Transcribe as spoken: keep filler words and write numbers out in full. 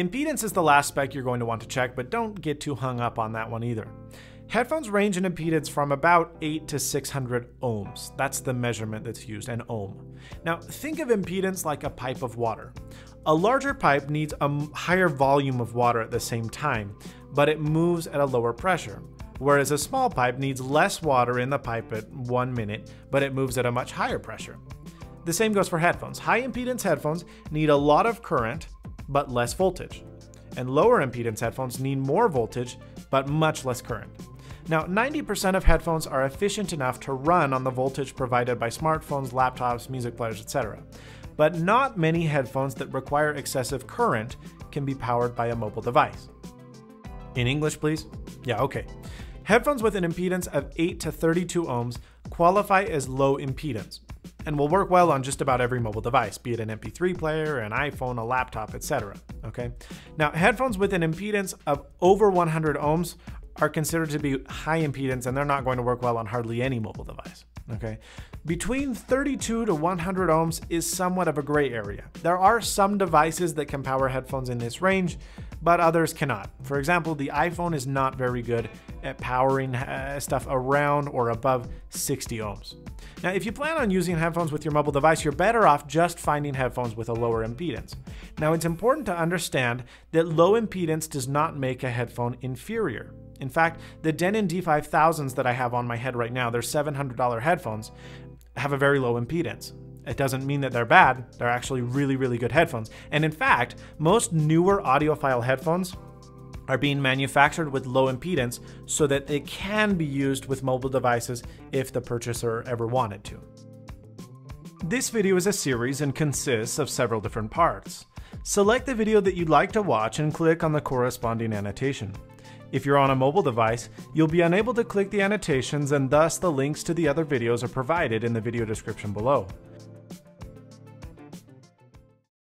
Impedance is the last spec you're going to want to check, but don't get too hung up on that one either. Headphones range in impedance from about eight to six hundred ohms. That's the measurement that's used, an ohm. Now think of impedance like a pipe of water. A larger pipe needs a higher volume of water at the same time, but it moves at a lower pressure. Whereas a small pipe needs less water in the pipe at one minute, but it moves at a much higher pressure. The same goes for headphones. High impedance headphones need a lot of current, but less voltage. And lower impedance headphones need more voltage, but much less current. Now, ninety percent of headphones are efficient enough to run on the voltage provided by smartphones, laptops, music players, et cetera. But not many headphones that require excessive current can be powered by a mobile device. In English, please? Yeah, okay. Headphones with an impedance of eight to thirty-two ohms qualify as low impedance and will work well on just about every mobile device, be it an M P three player, an iPhone, a laptop, et cetera. Okay. Now, headphones with an impedance of over one hundred ohms are considered to be high impedance, and they're not going to work well on hardly any mobile device, okay? Between thirty-two to one hundred ohms is somewhat of a gray area. There are some devices that can power headphones in this range, but others cannot. For example, the iPhone is not very good at powering uh, stuff around or above sixty ohms. Now, if you plan on using headphones with your mobile device, you're better off just finding headphones with a lower impedance. Now, it's important to understand that low impedance does not make a headphone inferior. In fact, the Denon D five thousands that I have on my head right now, they're seven hundred dollar headphones, have a very low impedance. It doesn't mean that they're bad. They're actually really, really good headphones. And in fact, most newer audiophile headphones are being manufactured with low impedance so that they can be used with mobile devices if the purchaser ever wanted to. This video is a series and consists of several different parts. Select the video that you'd like to watch and click on the corresponding annotation. If you're on a mobile device, you'll be unable to click the annotations, and thus the links to the other videos are provided in the video description below.